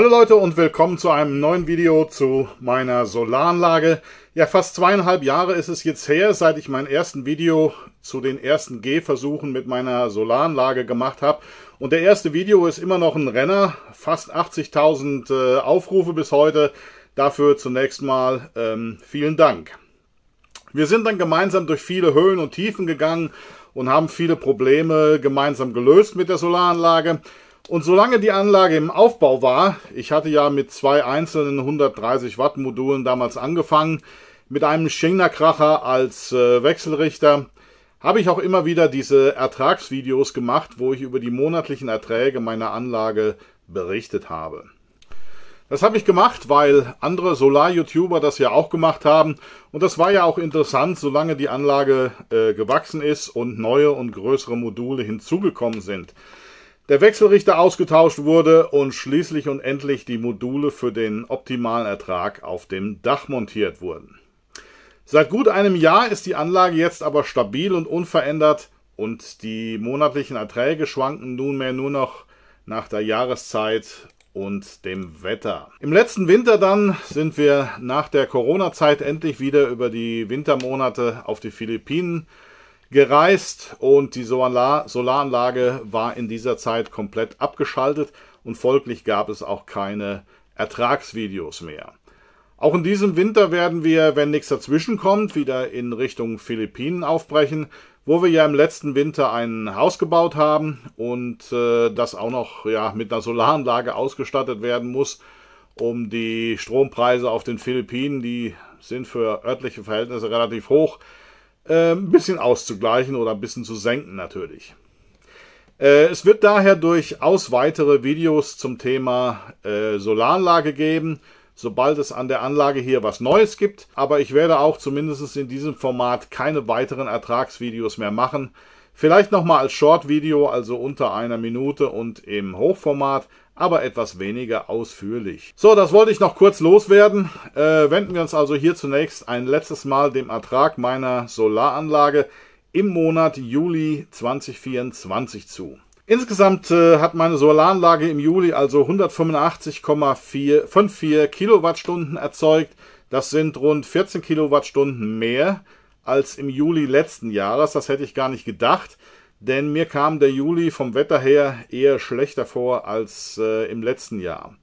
Hallo Leute und willkommen zu einem neuen Video zu meiner Solaranlage. Ja, fast 2,5 Jahre ist es jetzt her, seit ich mein erstes Video zu den ersten Gehversuchen mit meiner Solaranlage gemacht habe. Und der erste Video ist immer noch ein Renner, fast 80.000 Aufrufe bis heute. Dafür zunächst mal vielen Dank. Wir sind dann gemeinsam durch viele Höhen und Tiefen gegangen und haben viele Probleme gemeinsam gelöst mit der Solaranlage. Und solange die Anlage im Aufbau war, ich hatte ja mit zwei einzelnen 130 Watt Modulen damals angefangen, mit einem Schindlerkracher als Wechselrichter, habe ich auch immer wieder diese Ertragsvideos gemacht, wo ich über die monatlichen Erträge meiner Anlage berichtet habe. Das habe ich gemacht, weil andere Solar-YouTuber das ja auch gemacht haben. Und das war ja auch interessant, solange die Anlage gewachsen ist und neue und größere Module hinzugekommen sind. Der Wechselrichter ausgetauscht wurde und schließlich und endlich die Module für den optimalen Ertrag auf dem Dach montiert wurden. Seit gut einem Jahr ist die Anlage jetzt aber stabil und unverändert und die monatlichen Erträge schwanken nunmehr nur noch nach der Jahreszeit und dem Wetter. Im letzten Winter dann sind wir nach der Corona-Zeit endlich wieder über die Wintermonate auf die Philippinen gereist und die Solaranlage war in dieser Zeit komplett abgeschaltet und folglich gab es auch keine Ertragsvideos mehr. Auch in diesem Winter werden wir, wenn nichts dazwischen kommt, wieder in Richtung Philippinen aufbrechen, wo wir ja im letzten Winter ein Haus gebaut haben und das auch noch mit einer Solaranlage ausgestattet werden muss, um die Strompreise auf den Philippinen, die sind für örtliche Verhältnisse relativ hoch, ein bisschen auszugleichen oder ein bisschen zu senken natürlich. Es wird daher durchaus weitere Videos zum Thema Solaranlage geben, sobald es an der Anlage hier was Neues gibt. Aber ich werde auch zumindest in diesem Format keine weiteren Ertragsvideos mehr machen. Vielleicht nochmal als Short-Video, also unter einer Minute und im Hochformat, aber etwas weniger ausführlich. So, das wollte ich noch kurz loswerden. Wenden wir uns also hier zunächst ein letztes Mal dem Ertrag meiner Solaranlage im Monat Juli 2024 zu. Insgesamt hat meine Solaranlage im Juli also 185,54 Kilowattstunden erzeugt. Das sind rund 14 Kilowattstunden mehr als im Juli letzten Jahres. Das hätte ich gar nicht gedacht, denn mir kam der Juli vom Wetter her eher schlechter vor als im letzten Jahr.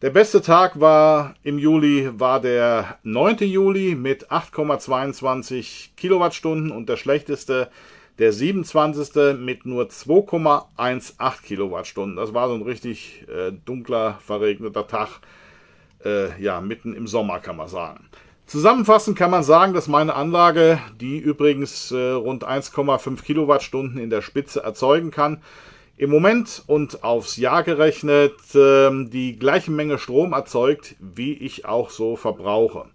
Der beste Tag war im Juli der 9. Juli mit 8,22 Kilowattstunden und der schlechteste der 27. mit nur 2,18 Kilowattstunden. Das war so ein richtig dunkler, verregneter Tag, mitten im Sommer kann man sagen. Zusammenfassend kann man sagen, dass meine Anlage, die übrigens rund 1,5 Kilowattstunden in der Spitze erzeugen kann, im Moment und aufs Jahr gerechnet die gleiche Menge Strom erzeugt, wie ich auch so verbrauche.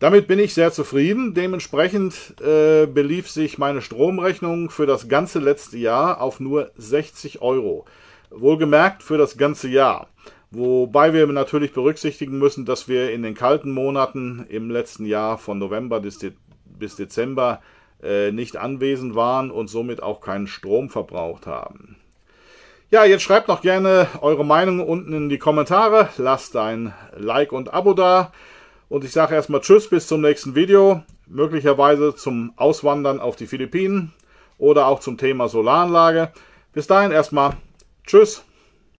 Damit bin ich sehr zufrieden. Dementsprechend belief sich meine Stromrechnung für das ganze letzte Jahr auf nur 60 Euro. Wohlgemerkt für das ganze Jahr. Wobei wir natürlich berücksichtigen müssen, dass wir in den kalten Monaten im letzten Jahr von November bis Dezember nicht anwesend waren und somit auch keinen Strom verbraucht haben. Ja, jetzt schreibt noch gerne eure Meinung unten in die Kommentare. Lasst ein Like und Abo da. Und ich sage erstmal Tschüss, bis zum nächsten Video. Möglicherweise zum Auswandern auf die Philippinen oder auch zum Thema Solaranlage. Bis dahin erstmal Tschüss.